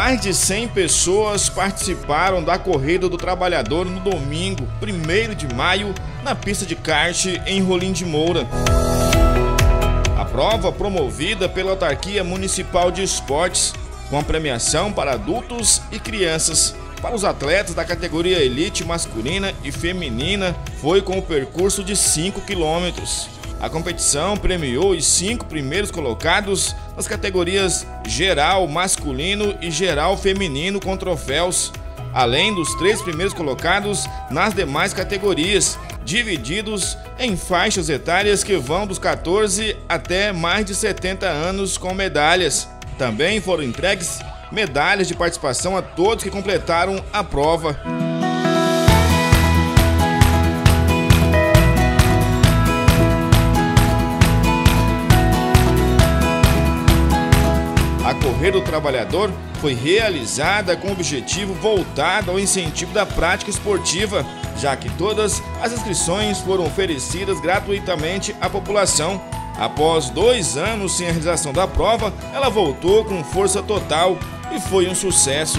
Mais de 100 pessoas participaram da Corrida do Trabalhador no domingo, 1º de maio, na pista de kart em Rolim de Moura. A prova, promovida pela Autarquia Municipal de Esportes, com a premiação para adultos e crianças. Para os atletas da categoria elite masculina e feminina, foi com o percurso de 5 quilômetros. A competição premiou os 5 primeiros colocados nas categorias geral masculino e geral feminino com troféus, além dos 3 primeiros colocados nas demais categorias, divididos em faixas etárias que vão dos 14 até mais de 70 anos com medalhas. Também foram entregues medalhas de participação a todos que completaram a prova. A Corrida do Trabalhador foi realizada com o objetivo voltado ao incentivo da prática esportiva, já que todas as inscrições foram oferecidas gratuitamente à população. Após 2 anos sem a realização da prova, ela voltou com força total e foi um sucesso.